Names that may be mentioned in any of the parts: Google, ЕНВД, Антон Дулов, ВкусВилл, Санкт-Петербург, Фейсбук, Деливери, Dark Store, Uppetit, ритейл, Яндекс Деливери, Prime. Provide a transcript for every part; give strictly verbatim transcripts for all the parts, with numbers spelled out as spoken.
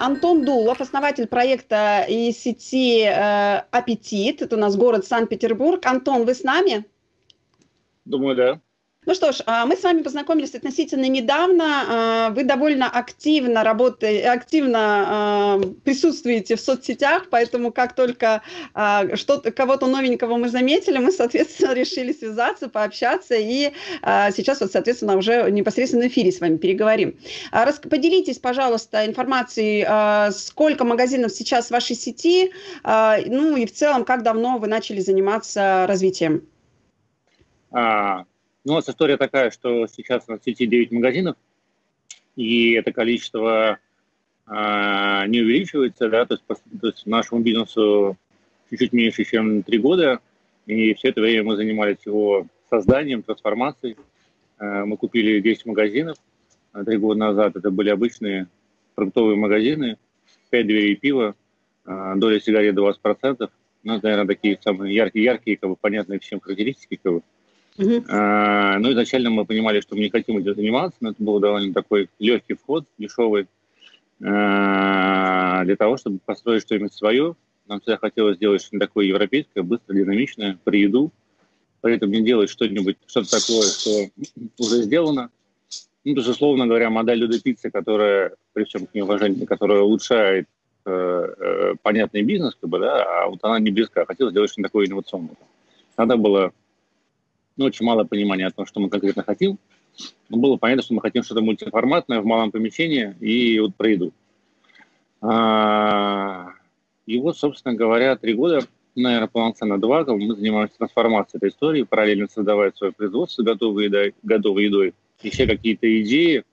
Антон Дулов, основатель проекта и сети э, Uppetit. Это у нас город Санкт-Петербург. Антон, вы с нами? Думаю, да. Ну что ж, мы с вами познакомились относительно недавно. Вы довольно активно работаете, активно присутствуете в соцсетях, поэтому как только что-то, кого-то новенького мы заметили, мы, соответственно, решили связаться, пообщаться, и сейчас, вот, соответственно, уже непосредственно в эфире с вами переговорим. Поделитесь, пожалуйста, информацией, сколько магазинов сейчас в вашей сети, ну и в целом, как давно вы начали заниматься развитием? А... Ну, у нас история такая, что сейчас у нас в сети девять магазинов, и это количество э, не увеличивается, да, то есть, по, то есть нашему бизнесу чуть-чуть меньше, чем три года, и все это время мы занимались его созданием, трансформацией. Э, мы купили десять магазинов три года назад, это были обычные продуктовые магазины, пять дверей пива, э, доля сигарет двадцать процентов, ну, это, наверное, такие самые яркие-яркие, как бы, понятные всем характеристики, как бы. Uh-huh. а, ну, изначально мы понимали, что мы не хотим этим заниматься, но это был довольно такой легкий вход, дешевый, а, для того, чтобы построить что-нибудь свое. Нам всегда хотелось сделать что-нибудь такое европейское, быстро, динамичное, про еду, при этом не делать что-нибудь, что-то такое, что уже сделано. Ну, то есть, условно говоря, модель людопиццы, которая, при всем к ней уважении, которая улучшает э, э, понятный бизнес, как бы, да, а вот она не близка, хотелось сделать что-нибудь такое инновационное. Надо было... Ну, очень мало понимания о том, что мы конкретно хотим. Но было понятно, что мы хотим что-то мультиформатное в малом помещении и вот про еду. А, и вот, собственно говоря, три года, наверное, полноценно два, мы занимаемся трансформацией этой истории, параллельно создавая свое производство готовой едой, готовой едой. Еще какие-то идеи,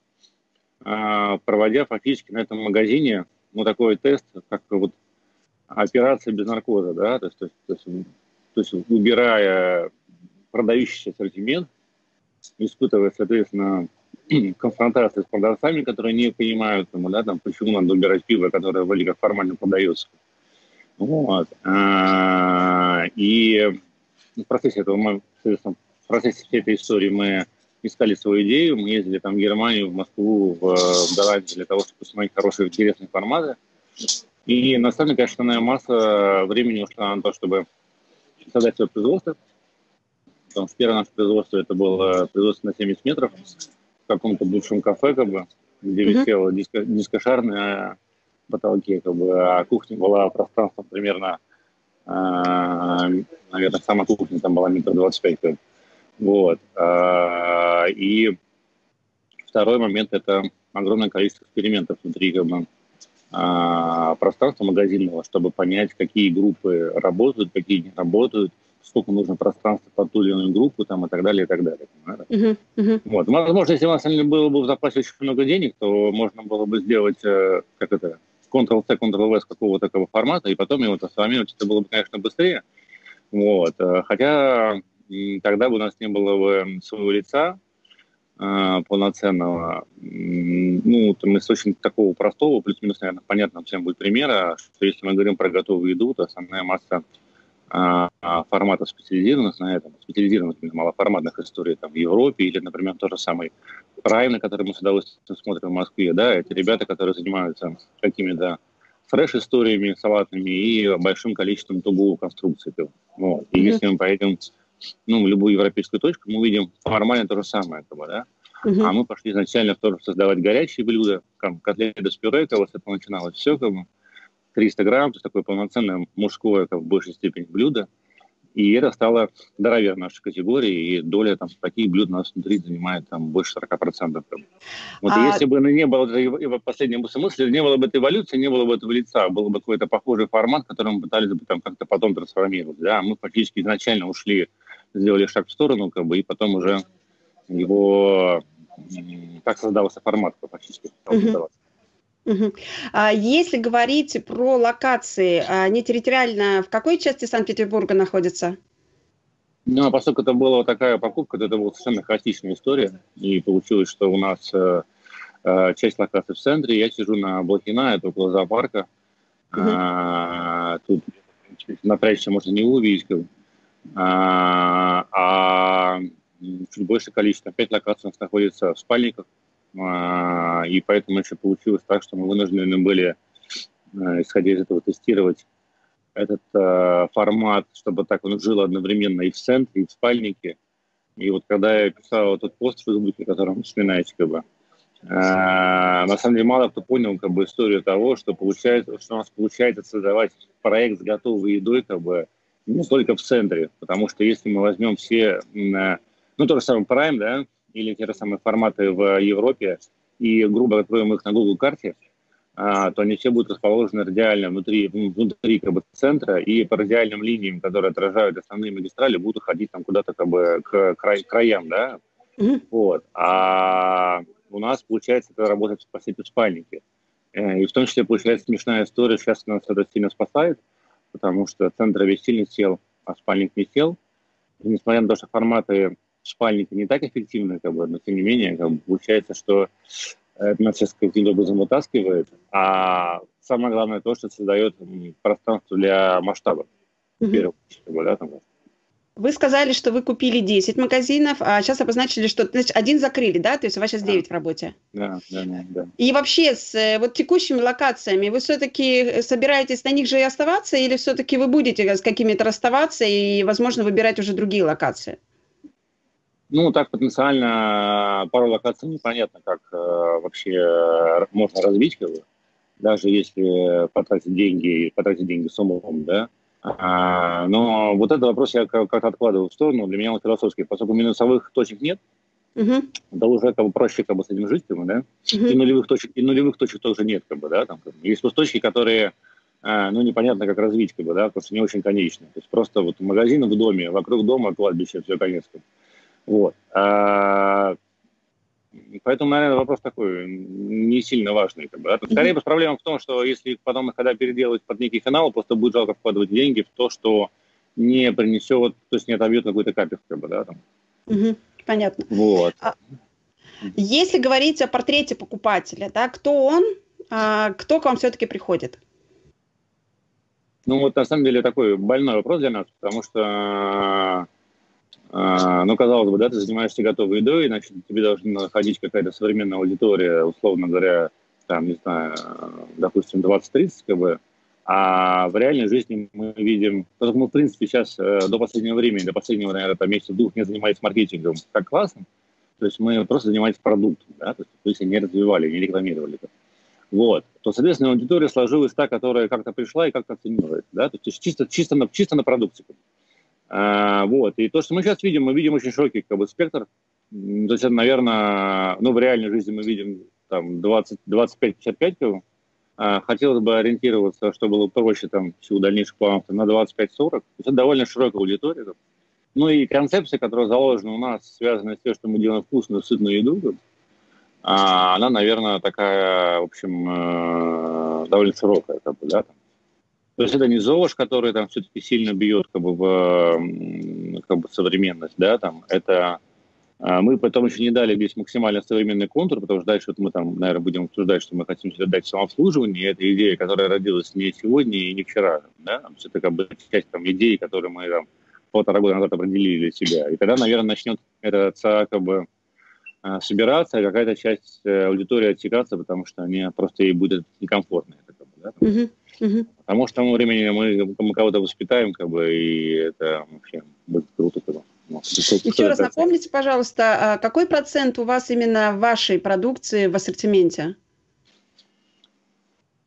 а, проводя фактически на этом магазине, ну, такой тест, как вот операция без наркоза, да, то есть, то есть, то есть убирая... продающийся ассортимент, испытывая, соответственно, конфронтации с продавцами, которые не понимают, там, да, там, почему надо убирать пиво, которое вроде как формально продается. Вот. И в процессе этого мы, соответственно, в процессе всей этой истории мы искали свою идею, мы ездили там в Германию, в Москву, в, в Голландию для того, чтобы посмотреть хорошие, интересные форматы. И на самом деле, конечно, основная масса времени ушла на то, чтобы создать свое производство. Потому что первое наше производство, это было производство на семьдесят метров в каком-то бывшем кафе, как бы, где uh-huh. висела диско, дискошар на потолке, как бы, а кухня была пространством примерно, э, наверное, сама кухня там была метр двадцать пять. Как бы. Вот. Э, и второй момент – это огромное количество экспериментов внутри, как бы, э, пространства магазинного, чтобы понять, какие группы работают, какие не работают, сколько нужно пространства под ту или иную группу, там, и так далее, и так далее. Uh-huh, uh-huh. Вот. Возможно, если у нас было бы в запасе очень много денег, то можно было бы сделать как это, контрол-C, контрол-V с какого-то такого формата, и потом его трансформировать, это было бы, конечно, быстрее. Вот. Хотя тогда бы у нас не было бы своего лица э, полноценного. Ну, там, из очень такого простого, плюс-минус, наверное, понятно всем будет примера, что если мы говорим про готовую еду, то основная масса форматов специализированных на этом, специализированных малоформатных историй там, в Европе или, например, тот же самый Prime, на который мы с удовольствием смотрим в Москве, да, это ребята, которые занимаются какими-то фреш-историями, салатами и большим количеством тугу конструкций. Вот. И mm-hmm. если мы поедем, ну, в любую европейскую точку, мы увидим формально то же самое, как бы, да. Mm-hmm. А мы пошли изначально в то, чтобы создавать горячие блюда, там, котлеты с пюре, как вот это начиналось все, как бы, триста грамм, то есть такое полноценное мужское, как в большей степени, блюдо. И это стало здоровее в нашей категории, и доля там таких блюд у нас внутри занимает там больше сорок процентов. Вот а... если бы не было этого последнего смысла, не было бы этой эволюции, не было бы этого лица, был бы какой-то похожий формат, который мы пытались бы там как-то потом трансформировать. Да, мы практически изначально ушли, сделали шаг в сторону, как бы, и потом уже его так создавался формат, как практически создавался. Если говорить про локации, они территориально в какой части Санкт-Петербурга находятся? Ну, поскольку это была такая покупка, то это была совершенно хаотичная история. И получилось, что у нас э, часть локаций в центре. Я сижу на Блохина, это около зоопарка. Uh-huh. А, тут напрячься можно не увидеть. А, а чуть больше количество. Пять локаций у нас находится в спальниках. И поэтому еще получилось так, что мы вынуждены были исходя из этого, тестировать этот э, формат, чтобы так он жил одновременно и в центре, и в спальнике. И вот когда я писал этот пост в Фейсбуке, который вы вспоминаете, как бы, э, на самом деле мало кто понял как бы, историю того, что, получается, что у нас получается создавать проект с готовой едой как бы, не только в центре. Потому что если мы возьмем все, э, ну, то же самое Prime, да, или те же самые форматы в Европе, и грубо откроем их на Google карте, то они все будут расположены радиально внутри, внутри как бы, центра, и по радиальным линиям, которые отражают основные магистрали, будут уходить там куда-то как бы, к край, краям. Да? Mm-hmm. Вот. А у нас, получается, это работает по сети в спальнике. И в том числе, получается, смешная история. Сейчас нас это сильно спасает, потому что центр весь сильно сел, а спальник не сел. И несмотря на то, что форматы спальники не так эффективны, как бы, но тем не менее, как бы, получается, что это нас сейчас каким-то образом вытаскивает, а самое главное то, что создает пространство для масштаба. Mm-hmm. Да, там. Вы сказали, что вы купили десять магазинов, а сейчас обозначили, что значит, один закрыли, да? То есть у вас сейчас девять а. в работе. Да, да, да, да. И вообще с вот, текущими локациями вы все-таки собираетесь на них же и оставаться, или все-таки вы будете с какими-то расставаться и, возможно, выбирать уже другие локации? Ну, так потенциально пару локаций непонятно, как э, вообще э, можно развить, как бы, даже если потратить деньги, потратить деньги с умом, да. А, но вот этот вопрос я как-то откладываю в сторону, для меня он философский, поскольку минусовых точек нет, uh-huh. да уже как бы проще как бы с этим жить, как бы, да, uh-huh. и нулевых точек, и нулевых точек тоже нет, как бы, да, там, как бы. Есть точки, которые, э, ну, непонятно, как развить, как бы, да, потому что не очень конечные, то есть просто вот магазин в доме, вокруг дома кладбище, все, конец, как бы. Вот. А, поэтому, наверное, вопрос такой не сильно важный. Как бы, да? Скорее, mm-hmm. проблема в том, что если потом их когда переделать под некий канал, просто будет жалко вкладывать деньги в то, что не принесет, то есть не отобьет какой-то капец. Как бы, да, там. Mm-hmm. Понятно. Вот. А, если говорить о портрете покупателя, да, кто он, а, кто к вам все-таки приходит? Ну вот, на самом деле, такой больной вопрос для нас, потому что... Ну, казалось бы, да, ты занимаешься готовой едой, иначе тебе должна находить какая-то современная аудитория, условно говоря, там, не знаю, допустим, двадцать-тридцать, как бы, а в реальной жизни мы видим, поскольку мы, в принципе, сейчас до последнего времени, до последнего, наверное, там, месяца-двух не занимались маркетингом как классом, то есть мы просто занимались продуктом, да, то есть, то есть не развивали, не рекламировали. Вот, то, соответственно, аудитория сложилась та, которая как-то пришла и как-то оценивает, да, то есть чисто, чисто, на, чисто на продукте. А, вот. И то, что мы сейчас видим, мы видим очень широкий как бы, спектр. То есть, это, наверное, ну, в реальной жизни мы видим там, двадцать, двадцать пять-пятьдесят пять. А, хотелось бы ориентироваться, что было проще там, всего дальнейших планов, там, на двадцать пять-сорок. Это довольно широкая аудитория. Там. Ну и концепция, которая заложена у нас, связана с тем, что мы делаем вкусную, сытную еду, там, а, она, наверное, такая, в общем, э, довольно широкая. Как бы, да, там. То есть это не Золош, который там все-таки сильно бьет как бы, в как бы, современность, да, там, это... Мы потом еще не дали здесь максимально современный контур, потому что дальше вот мы там, наверное, будем обсуждать, что мы хотим себе дать самообслуживание, и это идея, которая родилась не сегодня и не вчера, да, все это как бы часть там идеи, которые мы там полтора года назад определили для себя, и тогда, наверное, начнет это как бы собираться, а какая-то часть аудитории отсекаться, потому что они просто ей будет некомфортно. Да, там, uh-huh, uh-huh. Потому что к тому времени мы, мы кого-то воспитаем, как бы, и это вообще будет круто. Как бы. Еще раз напомните, пожалуйста, какой процент у вас именно вашей продукции в ассортименте?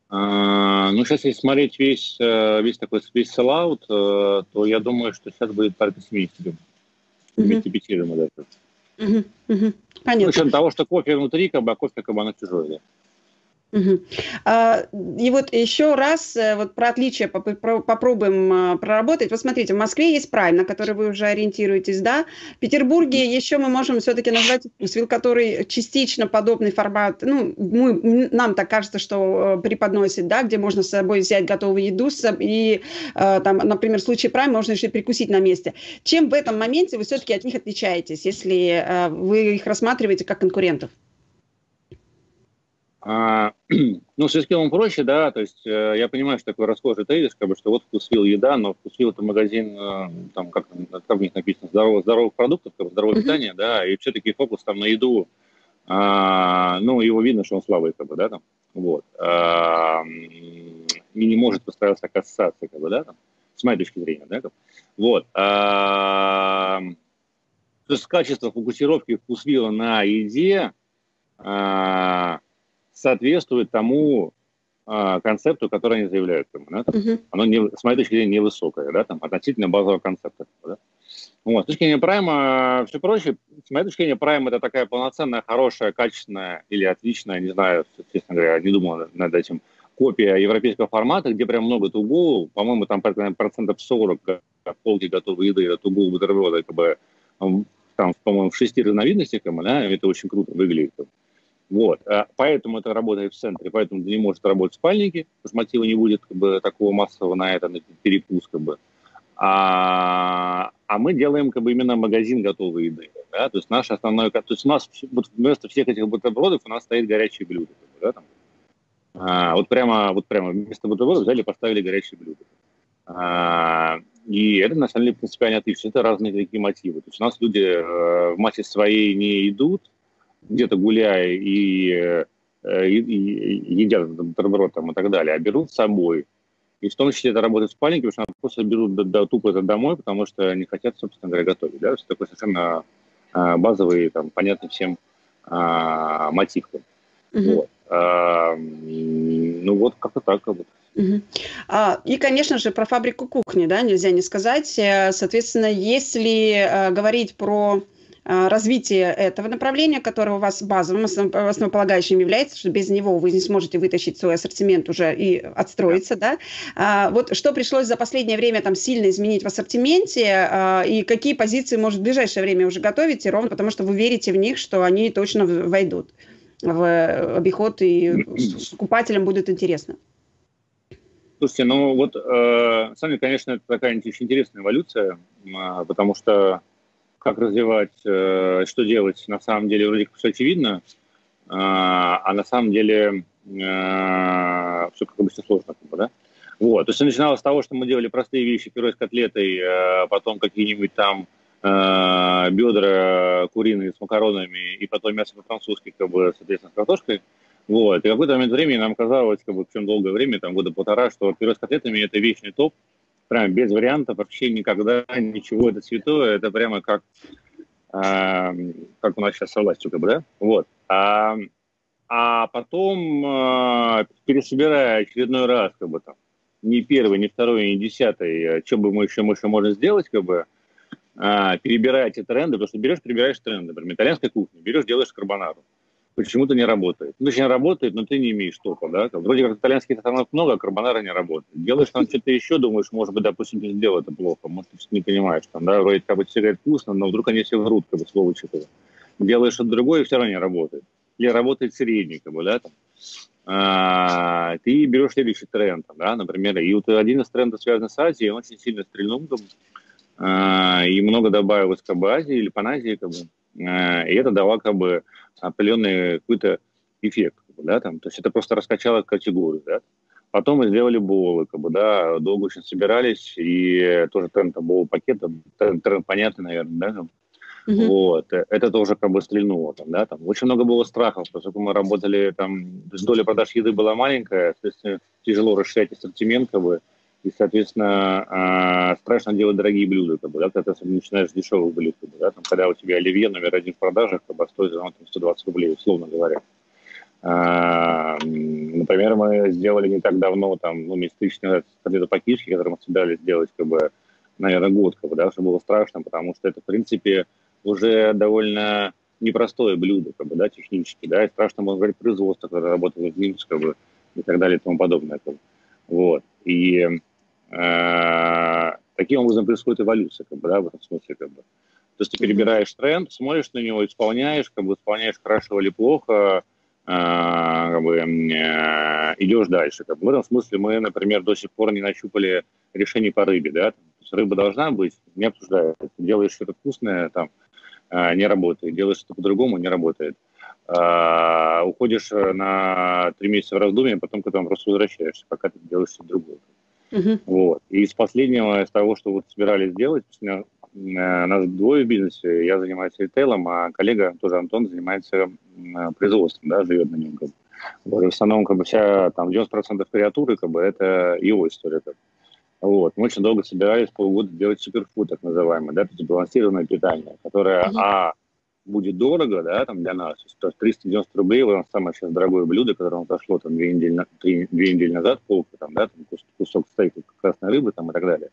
А, ну, сейчас, если смотреть весь, весь такой весь селлаут, то я думаю, что сейчас будет порядка семьдесят. семьдесят пять, uh-huh. думаю, да. Uh-huh, uh-huh. Понятно. Причем того, что кофе внутри, как бы, а кофе, как бы, оно чужое, да. Угу. И вот еще раз вот про отличия попробуем проработать. Вот смотрите, в Москве есть Prime, на который вы уже ориентируетесь, да? В Петербурге еще мы можем все-таки назвать ВкусВилл, который частично подобный формат, ну, мы, нам так кажется, что преподносит, да, где можно с собой взять готовую еду, и, там, например, в случае Prime можно еще и перекусить на месте. Чем в этом моменте вы все-таки от них отличаетесь, если вы их рассматриваете как конкурентов? А, ну, с виском проще, да, то есть э, я понимаю, что такой расхожий тезис, как бы, что вот ВкусВилл еда, но ВкусВилл это магазин, э, там, как там у них написано, здоровых, здоровых продуктов, как бы, здоровое uh-huh. питание, да, и все-таки фокус там на еду, а, ну, его видно, что он слабый, как бы, да, там, вот. А, и не может постараться касаться, как бы, да, там, с моей точки зрения, да, как, вот. А, то есть качество фокусировки ВкусВилла на еде а, соответствует тому а, концепту, который они заявляют, да, там, uh-huh. Оно, не, с моей точки зрения, невысокое, да, там, относительно базового концепта, да. Вот. С точки зрения Prime все проще. С моей точки зрения, Prime это такая полноценная, хорошая, качественная или отличная, не знаю, честно говоря, не думал над этим, копия европейского формата, где прям много тугу, по-моему, там процентов сорок полки готовой еды, тугу, бутерброда, как бы, там, по-моему, в шести разновидностях, да, это очень круто выглядит. Вот. Поэтому это работает в центре, поэтому не может работать в спальнике, потому что мотива не будет, как бы, такого массового на это, на перекус, как бы. А, а мы делаем, как бы, именно магазин готовой еды, да? То есть наш основной, то есть у нас вот вместо всех этих бутербродов у нас стоит горячие блюда, да, там. А, вот прямо, вот прямо вместо бутербродов взяли, поставили горячие блюда. А, и это на самом деле принципиально отлично. Это разные такие мотивы. То есть у нас люди э, в массе своей не идут где-то гуляя и, э, и, и едят бутерброд там и так далее, а берут с собой. И в том числе это работает в спальнике, потому что они просто берут до, до, тупо это домой, потому что не хотят, собственно говоря, готовить. Да? Это такой совершенно а, базовый, там, понятный всем а, мотив. Uh-huh. Вот. А, ну вот как-то так. Как будто. Uh-huh. а, и, конечно же, про фабрику кухни, да, нельзя не сказать. Соответственно, если а, говорить про развитие этого направления, которое у вас базовым, основополагающим является, что без него вы не сможете вытащить свой ассортимент уже и отстроиться, да? А, вот что пришлось за последнее время там сильно изменить в ассортименте а, и какие позиции, может, в ближайшее время уже готовите, ровно потому что вы верите в них, что они точно войдут в обиход и покупателям будет интересно. Слушайте, ну вот, э, сами, конечно, это такая очень интересная эволюция, э, потому что как развивать, э, что делать, на самом деле вроде как все очевидно, э, а на самом деле э, все как бы все сложно, как бы, да? Вот, то есть начиналось с того, что мы делали простые вещи, пюре с котлетой, э, потом какие-нибудь там э, бедра куриные с макаронами и потом мясо по-французски, как бы, соответственно, с картошкой. Вот, и в какой-то момент времени нам казалось, как бы, в чем долгое время, там года полтора, что пюре с котлетами это вечный топ. Прям без вариантов, вообще никогда ничего, это святое, это прямо как, э, как у нас сейчас со властью, как бы, да? Вот. А, а потом, э, пересобирая очередной раз, как бы, там, не первый, не второй, не десятый, что бы мы еще, мы еще можем сделать, как бы, э, перебирая эти тренды, потому что берешь, перебираешь тренды, например, итальянская кухня, берешь, делаешь карбонару. Почему-то не работает. Ну, точнее, работает, но ты не имеешь топа, да? Вроде как итальянских ресторанов много, а карбонара не работает. Делаешь там что-то еще, думаешь, может быть, допустим, ты сделал это плохо, может, ты не понимаешь, там, да, вроде как бы все говорят вкусно, но вдруг они все врут, как бы, слово читают. Делаешь что-то другое, и все равно не работает. Или работает средний, как бы, да, там. А, ты берешь следующий тренд, да, например, и вот один из трендов связан с Азией, он очень сильно стрельнул, как бы, а, и много добавилось, как бы, Азии или Паназии, как бы. И это дало, как бы, определенный какой-то эффект, как бы, да, там, то есть это просто раскачало категорию, да. Потом мы сделали боулы, как бы, да, долго очень собирались, и тоже тренд боул пакета, тренд понятный, наверное, да, mm-hmm. Вот, это тоже, как бы, стрельнуло, там, да, там, очень много было страхов, поскольку мы работали, там, доля продаж еды была маленькая, соответственно, тяжело расширять ассортимент, как бы, и, соответственно, страшно делать дорогие блюда, как бы, да, когда ты начинаешь с дешевых блюд, как бы, да, там, когда у тебя оливье номер один в продажах, как бы, стоит там, сто двадцать рублей, условно говоря. А, например, мы сделали не так давно, там, ну, месяц тысяч назад, котлету по-киевски, которую мы собирались сделать, как бы, наверное, год, как бы, да, что было страшно, потому что это, в принципе, уже довольно непростое блюдо, как бы, да, технически, да, и страшно было говорить производство, когда работало в Минске, как бы, и так далее, и тому подобное, как бы. Вот, и таким образом происходит эволюция, как бы, да, в этом смысле, как бы. То есть ты перебираешь тренд, смотришь на него, исполняешь, как бы, исполняешь хорошо или плохо, как бы, идешь дальше, как бы. В этом смысле мы, например, до сих пор не нащупали решение по рыбе, да. То есть рыба должна быть, не обсуждают. Делаешь что-то вкусное, там, не работает. Делаешь что-то по-другому, не работает. Уходишь на три месяца в раздумье, потом к этому просто возвращаешься, пока ты делаешь что-то другое. Uh-huh. Вот. И из последнего, из того, что вот собирались делать, у меня, э, нас двое в бизнесе, я занимаюсь ритейлом, а коллега, тоже Антон, занимается э, производством, да, живет на нем. Вот, и в основном как бы вся там девяносто процентов креатуры как бы это его история. Как бы. Вот. Мы очень долго собирались, полгода, делать суперфуд, так называемый, да, то есть сбалансированное питание, которое, mm-hmm. а, будет дорого, да, там для нас, то есть триста девяносто рублей, вот самое сейчас дорогое блюдо, которое у нас дошло там две недели, на, три, две недели назад, полка, там, да, там, кус, кусок стейка, красной рыбы, там, и так далее,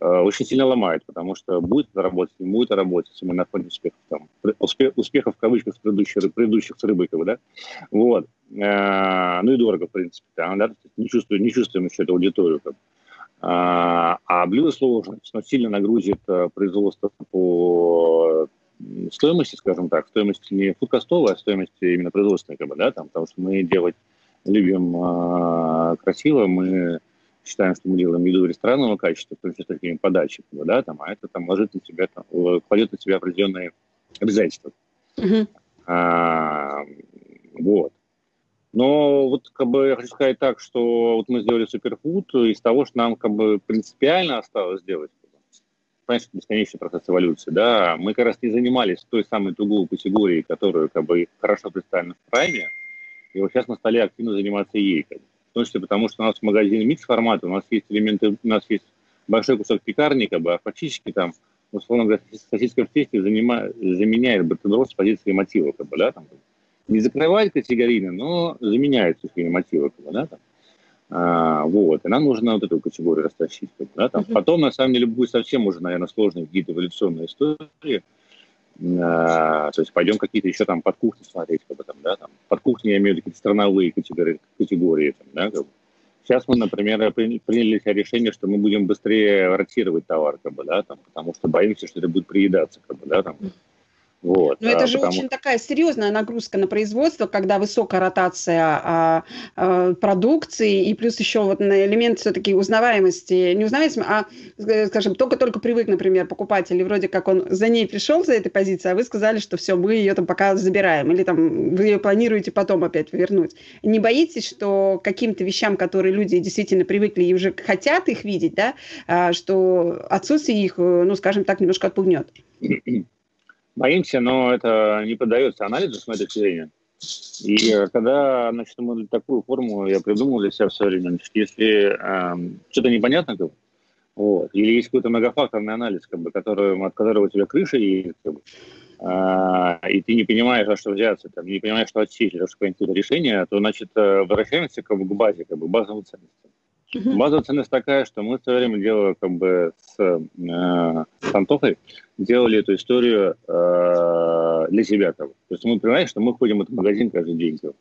э, очень сильно ломает, потому что будет это работать, не будет это работать, если мы находим успехов, там, успех, успехов в кавычках с предыдущих, предыдущих с рыбой, да, вот, э, ну и дорого, в принципе, там, да, не чувствуем, не чувствуем еще эту аудиторию, как. А блюдо сложно, сильно нагрузит производство по стоимости, скажем так, стоимости не фудкостовой, а стоимости именно производственной, как бы, да, там, потому что мы делать любим а, красиво, мы считаем, что мы делаем еду ресторанного качества, то есть такими подачи, как бы, да, там, а это там ложит на себя, там, кладет на себя определенные обязательства. Mm-hmm. А, вот. Но вот как бы я хочу сказать так, что вот мы сделали суперфуд из того, что нам как бы принципиально осталось сделать. Понимаете, бесконечный процесс эволюции, да. Мы как раз не занимались той самой туговой категорией, которую как бы хорошо представлена в Прайме, и вот сейчас мы стали активно заниматься ей. В том числе потому, что у нас в магазине микс формата, у нас есть элементы, у нас есть большой кусок пекарни, как бы, а фактически там, условно говоря, сосиска в тесте заменяет бутерброд с позиции мотива, как бы, да, там. Не закрывает категорийно, но заменяет сухие мотивы. Да, там. А, вот. И нам нужно вот эту категорию растащить. Да, там. Mm-hmm. Потом, на самом деле, будет совсем уже, наверное, сложные какие-то эволюционные истории. А, то есть пойдем какие-то еще там под кухню смотреть. Как бы, там, да, там. Под кухню я имею в виду какие-то страновые категории. категории там, да, как бы. Сейчас мы, например, приняли решение, что мы будем быстрее ротировать товар, как бы, да, там, потому что боимся, что это будет приедаться. Как бы, да, там. Вот, но а, это же потому... очень такая серьезная нагрузка на производство, когда высокая ротация а, а, продукции и плюс еще вот на элемент все-таки узнаваемости, не узнаваемости, а, скажем, только-только привык, например, покупатель, и вроде как он за ней пришел, за этой позицией, а вы сказали, что все, мы ее там пока забираем, или там вы ее планируете потом опять вернуть. Не боитесь, что каким-то вещам, которые люди действительно привыкли и уже хотят их видеть, да, что отсутствие их, ну, скажем так, немножко отпугнет? Боимся, но это не поддается анализу с моей точки зрения. И когда, значит, мы такую форму я придумал для себя в свое время, значит, если э, что-то непонятно, как бы, вот, или есть какой-то многофакторный анализ, как бы, который, от которого у тебя крыша едет, как бы, э, и ты не понимаешь, за что взяться, там, не понимаешь, что отсечь, или что какое-то решение, то, значит, возвращаемся как бы, к базе, как бы, к базовой ценности. Mm-hmm. Базовая ценность такая, что мы в свое время делали как бы с, э, с Антохой, делали эту историю э, для себя. Как бы. То есть мы понимаем, что мы ходим в этот магазин каждый день. Как бы.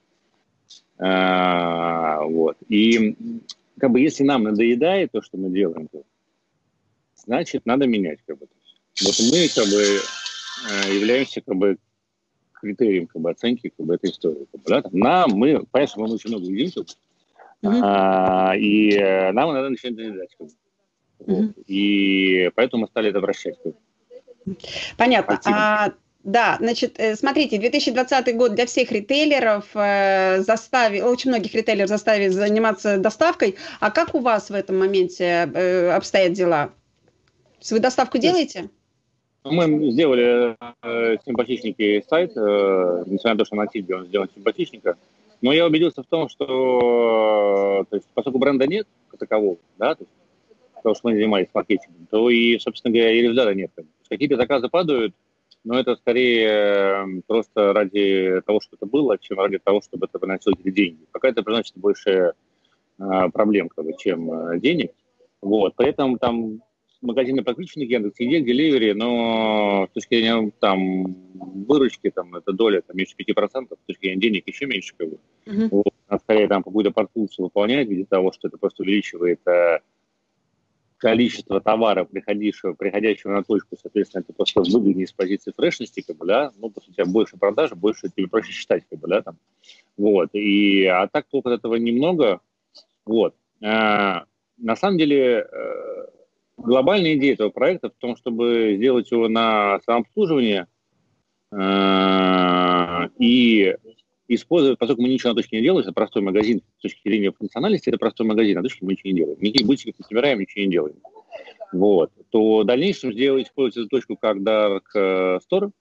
а, вот. И как бы, если нам надоедает то, что мы делаем, как бы, значит, надо менять. Как бы. Вот мы как бы, являемся как бы, критерием как бы, оценки как бы, этой истории. Как бы, да? Нам, мы, понятно, мы очень много едим, как бы. Uh-huh. А, и нам надо начать доедать. Как бы. Uh-huh. И поэтому мы стали это вращать. Как бы. Понятно. А, да, значит, смотрите, две тысячи двадцатый год для всех ритейлеров э, заставил, очень многих ритейлеров заставили заниматься доставкой. А как у вас в этом моменте э, обстоят дела? Вы доставку делаете? Мы сделали э, симпатичненький сайт, э, несмотря на то, что на Тильбе он сделан симпатичненько. Но я убедился в том, что то есть, поскольку бренда нет такового, да, то есть, потому что мы занимались маркетингом, то и, собственно говоря, и результата нет. Какие-то заказы падают, но это скорее просто ради того, чтобы это было, чем ради того, чтобы это приносило деньги. Пока это приносит больше проблем, как бы, чем денег. Вот. При этом там магазины подключены к Яндексу, Деливери, но с точки зрения там, выручки, там, это доля там, меньше пяти процентов, с точки зрения денег еще меньше. Как бы. Uh-huh. Вот. А скорее там какую-то подпункцию выполняет в виде того, что это просто увеличивает э, количество товара, приходящего, приходящего на точку, соответственно, это просто выгоднее с позиции фрешности, как бы, да, ну, по сути, больше продажи, больше тебе проще считать, как бы, да, там, вот, и, а так только этого немного, вот, а, на самом деле, э, глобальная идея этого проекта в том, чтобы сделать его на самообслуживание э- и использовать, поскольку мы ничего на точке не делаем, это простой магазин, с точки зрения функциональности это простой магазин, на точке мы ничего не делаем. Никаких бутиков не собираем, ничего не делаем. Вот. То в дальнейшем сделать, использовать эту точку как Dark Store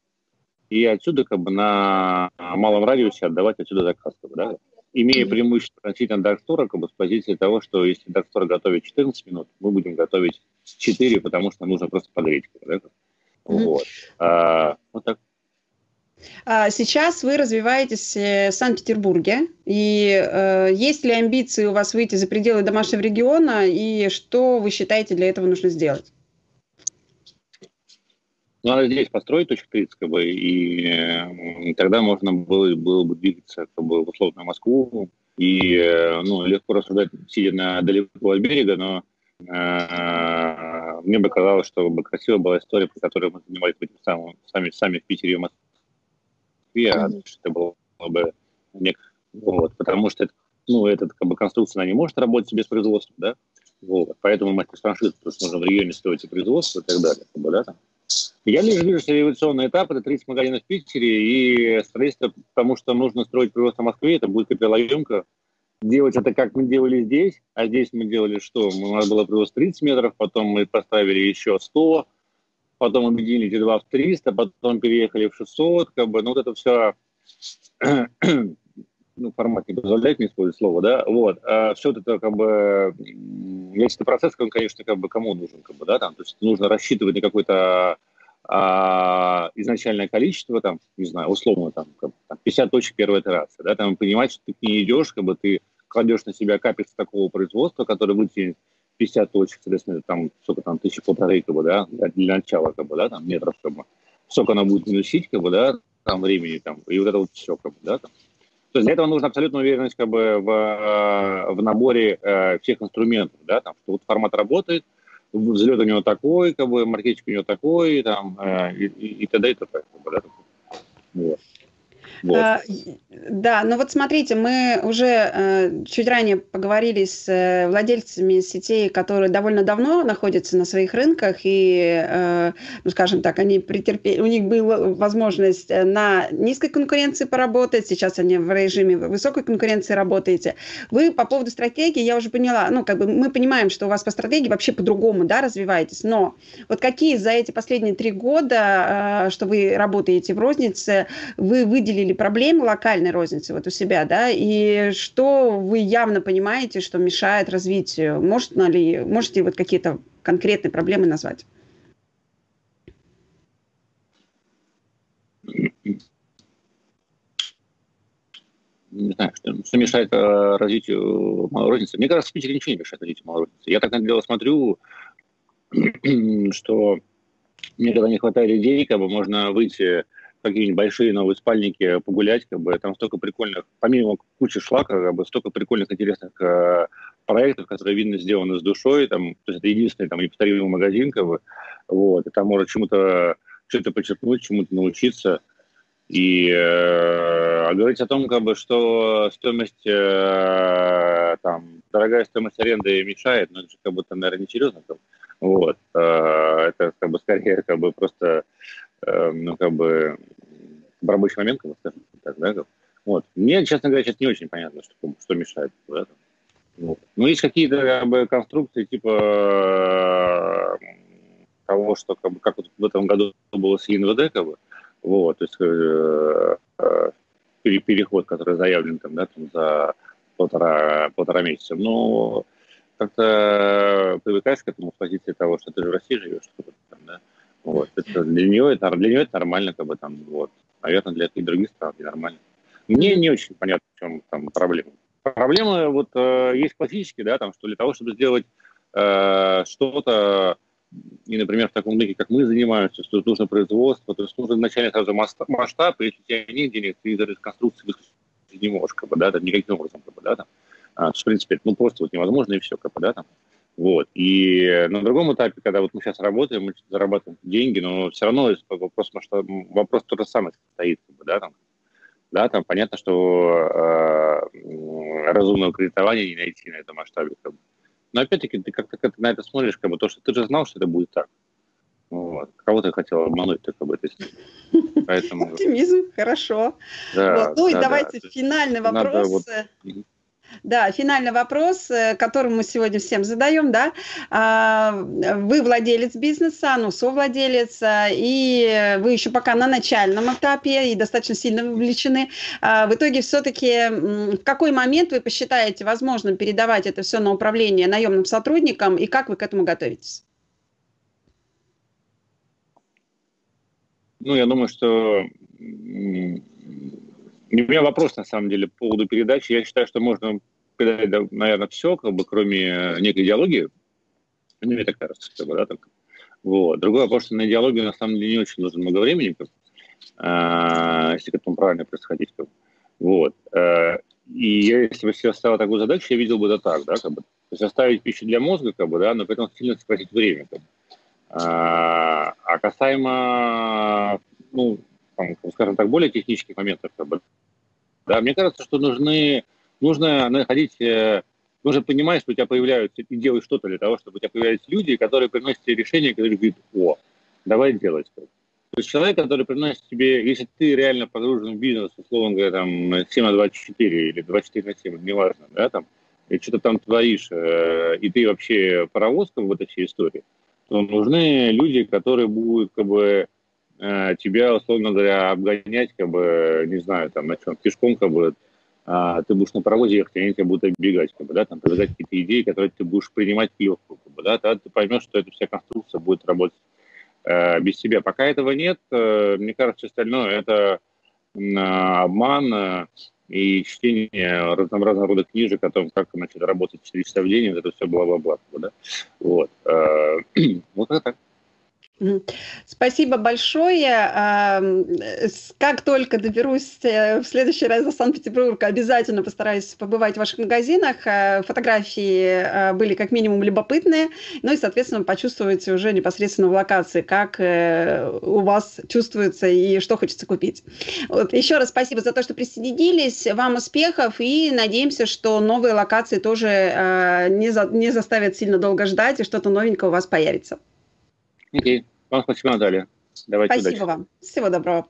и отсюда как бы на малом радиусе отдавать отсюда заказ. Как бы, да? имея преимущество относительно даркстора, с позиции того, что если даркстор готовит четырнадцать минут, мы будем готовить четыре, потому что нужно просто погреть. Да? Mm-hmm. Вот. А, вот так. Сейчас вы развиваетесь в Санкт-Петербурге, и э, есть ли амбиции у вас выйти за пределы домашнего региона, и что вы считаете для этого нужно сделать? Ну, надо здесь построить точку тридцать, как бы, и, и тогда можно было, было бы двигаться, как бы, в условную Москву, и, ну, легко рассуждать, сидя на далеко от берега, но э, мне бы казалось, что бы красивая была история, по которой мы занимались этим самым, сами, сами в Питере и в Москве. Это было бы вот, потому что, ну, эта, как бы, конструкция, она не может работать без производства, да, вот, поэтому мастер-франшиза, потому что нужно в регионе строить и производство и так далее, как бы, да, там. Я лишь вижу, что революционный этап — это тридцать магазинов в Питере и строительство, потому что нужно строить производство в Москве, это будет капеллоемко, делать это, как мы делали здесь, а здесь мы делали что? У нас было производство тридцать метров, потом мы поставили еще сто, потом объединили эти два в триста, потом переехали в шестьсот, как бы, ну, вот это все, ну, формат не позволяет мне использовать слово, да, вот, а все это, как бы, если процесс, он, конечно, как бы, кому нужен, как бы, да, там, то есть нужно рассчитывать на какое-то а, изначальное количество, там, не знаю, условно, там, как бы, там пятьдесят точек первой итерации, да, там, понимать, что ты к ней идешь, как бы, ты кладешь на себя капец такого производства, который вытянет пятьдесят точек, соответственно, там, сколько там, тысячи полторы, как бы, да, для начала, как бы, да, там, метров, как бы, сколько она будет минусить, как бы, да, там, времени, там, и вот это вот все, как бы, да, там. То есть для этого нужна абсолютная уверенность, как бы, в, в наборе э, всех инструментов, да, там, что вот формат работает, взлет у него такой, как бы, маркетинг у него такой, там, э, и, и т.д. и т.п., как бы, да, там, вот. Вот. А, да, ну вот смотрите, мы уже э, чуть ранее поговорили с э, владельцами сетей, которые довольно давно находятся на своих рынках, и, э, ну, скажем так, они претерпели, у них была возможность на низкой конкуренции поработать, сейчас они в режиме высокой конкуренции работаете. Вы по поводу стратегии, я уже поняла, ну, как бы мы понимаем, что у вас по стратегии вообще по-другому, да, развиваетесь, но вот какие за эти последние три года, э, что вы работаете в рознице, вы выделили проблемы локальной розницы вот у себя, да, и что вы явно понимаете, что мешает развитию? Может, ли, можете вот какие-то конкретные проблемы назвать? Не знаю, что, что мешает развитию малой розницы. Мне кажется, в Питере ничего не мешает развитию малой розницы. Я так на это дело смотрю, что мне когда не хватает людей, как бы можно выйти какие-нибудь большие новые спальники, погулять, как бы, там столько прикольных, помимо кучи шлака, как бы, столько прикольных, интересных э, проектов, которые, видно, сделаны с душой, там, то есть это единственный, там, неповторимый магазин, как бы, вот, и там можно чему-то, что-то подчеркнуть, чему-то научиться, и э, говорить о том, как бы, что стоимость, э, там, дорогая стоимость аренды мешает, но это же, как будто, наверное, несерьезно, как бы, вот, э, это, как бы, скорее, как бы, просто... ну, как бы, рабочий момент, как бы, скажем так, да, вот. Мне, честно говоря, сейчас не очень понятно, что, что мешает. Да? Вот. Ну, есть какие-то, как бы, конструкции, типа того, что, как бы, как вот в этом году было с Е Н В Д, как бы, вот, то есть э, э, переход, который заявлен, там, да, там, за полтора, полтора месяца, но как-то привыкаешь к этому с позиции того, что ты же в России живешь, что-то там, да. Вот. Это для, нее, это, для нее это нормально, как бы, там, вот. Наверное, для и других стран не нормально. Мне не очень понятно, в чем там проблема. Проблемы вот, э, есть классические, да, там, что для того, чтобы сделать э, что-то, и, например, в таком духе, как мы занимаемся, что нужно производство, то есть нужно изначально сразу масштаб, и если у тебя нет денег, ты из реконструкции выключить не можешь, как бы, да, там, никаким образом, как бы, да, там. А, в принципе, ну, просто вот невозможно, и все, как бы, да, там. Вот. И на другом этапе, когда вот мы сейчас работаем, мы зарабатываем деньги, но все равно вопрос, масштаб, вопрос тот же самый стоит. Да, там, да, там понятно, что э, разумного кредитования не найти на этом масштабе. Как бы. Но опять-таки ты как-то как на это смотришь, как бы, то, что ты же знал, что это будет так. Вот. Кого ты хотел обмануть, так об этом. Поэтому... Оптимизм, хорошо. Да, вот. Ну да, и давайте да. Финальный вопрос. Надо, вот... Да, финальный вопрос, который мы сегодня всем задаем, да. Вы владелец бизнеса, ну, совладелец, и вы еще пока на начальном этапе и достаточно сильно вовлечены. В итоге все-таки в какой момент вы посчитаете возможным передавать это все на управление наемным сотрудникам, и как вы к этому готовитесь? Ну, я думаю, что... У меня вопрос, на самом деле, по поводу передачи. Я считаю, что можно передать, наверное, все, как бы, кроме некой идеологии. Ну, мне так кажется, как бы, да, так. Вот. Другой вопрос, что на идеологию, на самом деле, не очень нужно много времени, как, а, если к этому правильно происходить. Как. Вот. А, и я, если бы себе ставил такую задачу, я видел бы это так, да, как бы. То есть оставить пищу для мозга, как бы, да, но при этом сильно сократить время. Как бы. а, а касаемо, ну, там, скажем так, более технических моментов, как бы, да, мне кажется, что нужны, нужно находить, нужно понимать, что у тебя появляются, и делать что-то для того, чтобы у тебя появлялись люди, которые приносят тебе решения, которые говорят: о, давай делать. То есть человек, который приносит тебе, если ты реально погружен в бизнес, условно говоря, там, семь на двадцать четыре или двадцать четыре на семь, неважно, да, там, и что-то там творишь, и ты вообще паровозком в этой всей истории, то нужны люди, которые будут, как бы, тебя, условно говоря, обгонять, как бы, не знаю, там, на чем, пешком, как бы, а, ты будешь на паровозе ехать, и они тебя будут оббегать, как бы, да, там, предлагать какие-то идеи, которые ты будешь принимать в легкую, как бы, да, тогда ты поймешь, что эта вся конструкция будет работать а, без тебя. Пока этого нет, а, мне кажется, остальное это а, обман а, и чтение разнообразного рода книжек о том, как, значит, работать четыре часа в день, вот это все бла-бла-бла, как бы, да, вот, а, вот это так. Спасибо большое. Как только доберусь в следующий раз до Санкт-Петербурга, обязательно постараюсь побывать в ваших магазинах. Фотографии были как минимум любопытные. Ну и, соответственно, почувствуете уже непосредственно в локации, как у вас чувствуется и что хочется купить. Вот. Еще раз спасибо за то, что присоединились. Вам успехов, и надеемся, что новые локации тоже не, за... не заставят сильно долго ждать, и что-то новенькое у вас появится. Окей. Вам спасибо, Наталья. Давайте удачи. Спасибо вам. Всего доброго.